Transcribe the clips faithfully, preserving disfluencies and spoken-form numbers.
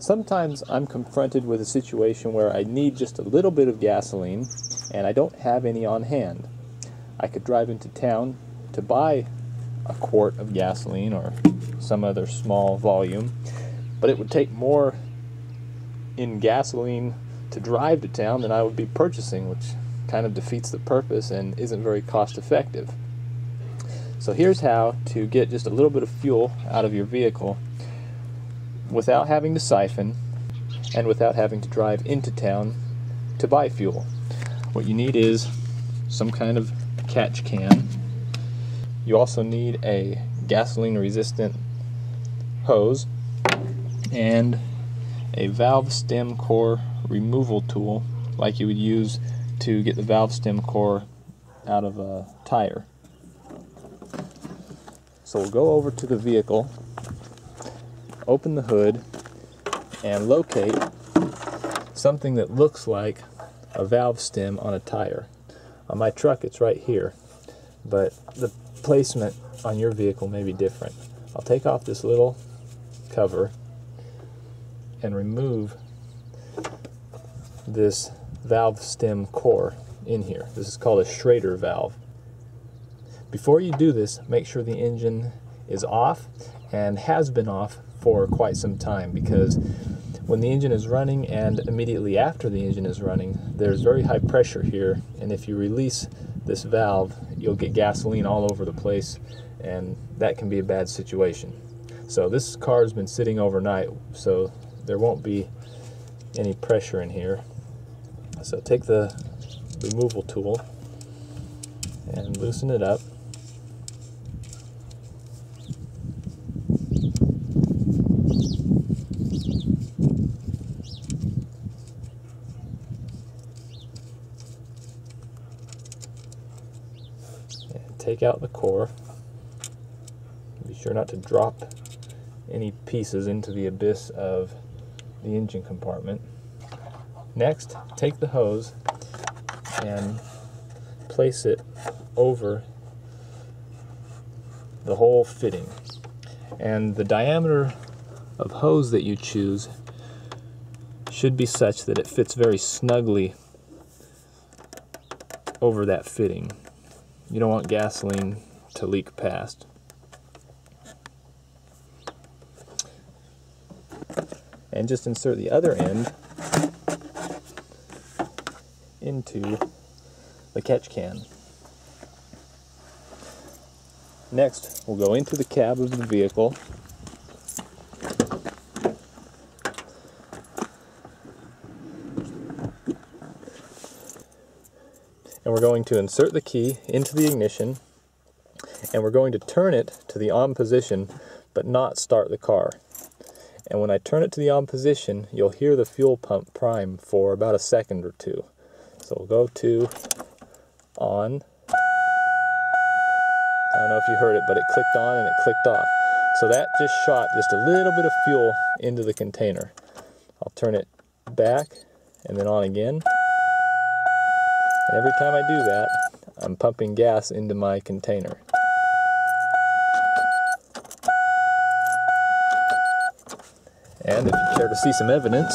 Sometimes I'm confronted with a situation where I need just a little bit of gasoline and I don't have any on hand. I could drive into town to buy a quart of gasoline or some other small volume, but it would take more in gasoline to drive to town than I would be purchasing, which kind of defeats the purpose and isn't very cost effective. So here's how to get just a little bit of fuel out of your vehicle without having to siphon and without having to drive into town to buy fuel. What you need is some kind of catch can. You also need a gasoline resistant hose and a valve stem core removal tool like you would use to get the valve stem core out of a tire. So we'll go over to the vehicle, open the hood, and locate something that looks like a valve stem on a tire. On my truck it's right here, but the placement on your vehicle may be different. I'll take off this little cover and remove this valve stem core in here. This is called a Schrader valve. Before you do this, make sure the engine is off and has been off for quite some time, because when the engine is running and immediately after the engine is running, there's very high pressure here, and if you release this valve, you'll get gasoline all over the place, and that can be a bad situation. So this car has been sitting overnight, so there won't be any pressure in here. So take the removal tool and loosen it up. Take out the core. Be sure not to drop any pieces into the abyss of the engine compartment. Next, take the hose and place it over the whole fitting. And the diameter of hose that you choose should be such that it fits very snugly over that fitting. You don't want gasoline to leak past. And just insert the other end into the catch can. Next, we'll go into the cab of the vehicle and we're going to insert the key into the ignition, and we're going to turn it to the on position but not start the car. And when I turn it to the on position, you'll hear the fuel pump prime for about a second or two. So we'll go to on. I don't know if you heard it, but it clicked on and it clicked off. So that just shot just a little bit of fuel into the container. I'll turn it back and then on again. And every time I do that, I'm pumping gas into my container. And if you care to see some evidence,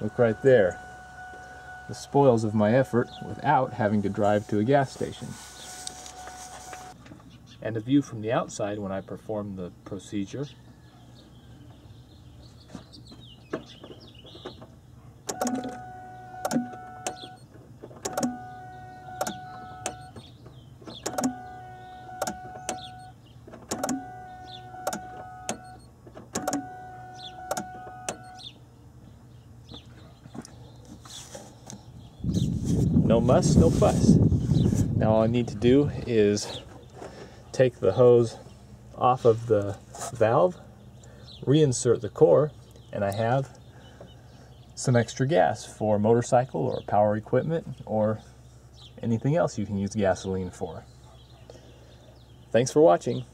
look right there. The spoils of my effort without having to drive to a gas station. And a view from the outside when I perform the procedure. No muss, no fuss. Now all I need to do is take the hose off of the valve, reinsert the core, and I have some extra gas for motorcycle or power equipment or anything else you can use gasoline for. Thanks for watching.